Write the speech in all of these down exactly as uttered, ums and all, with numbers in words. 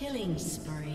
Killing spree.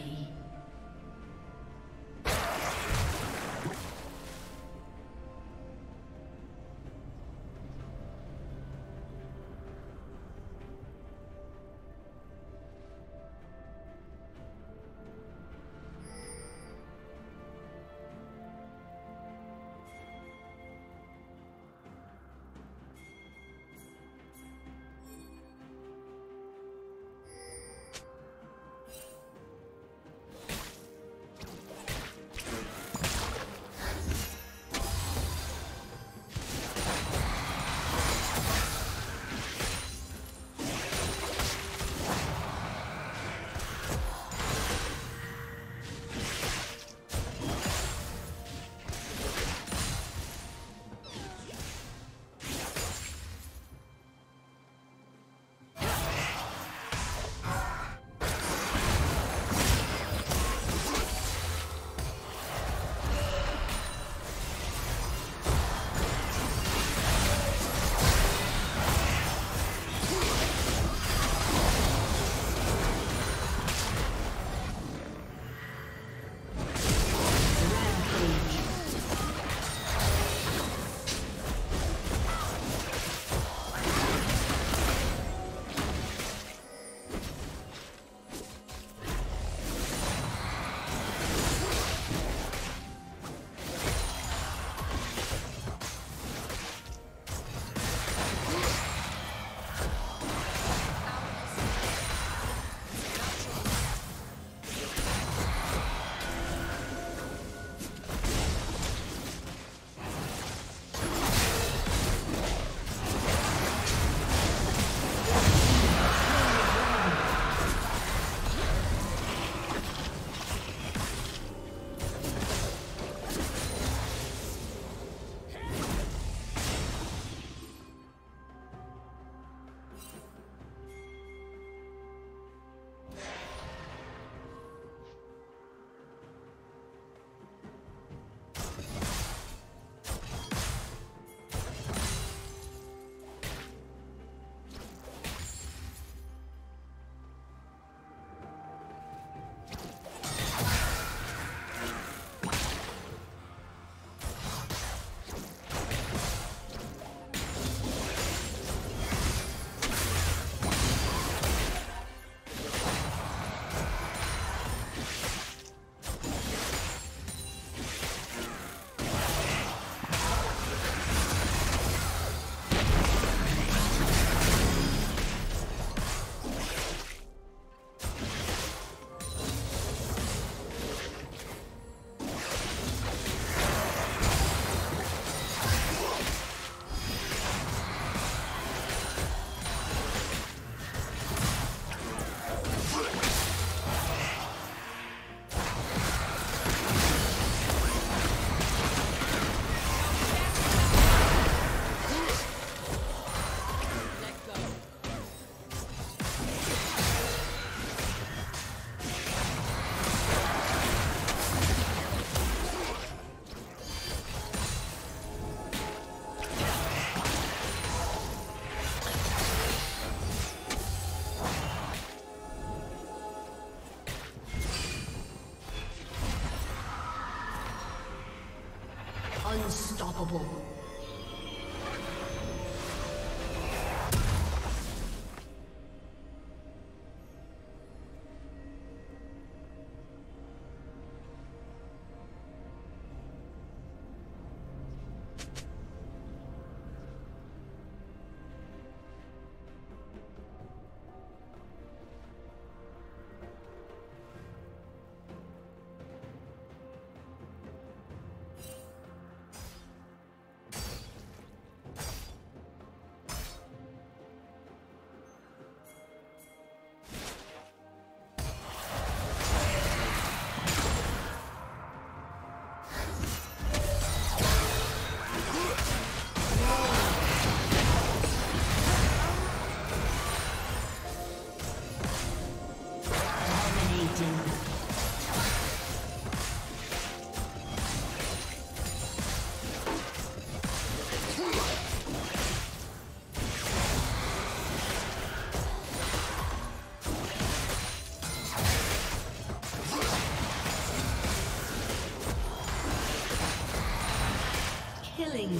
Unstoppable. killing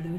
Blue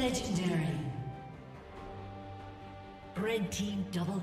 Legendary. Red team double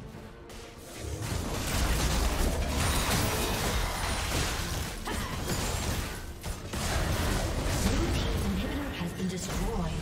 Blue team inhibitor has been destroyed.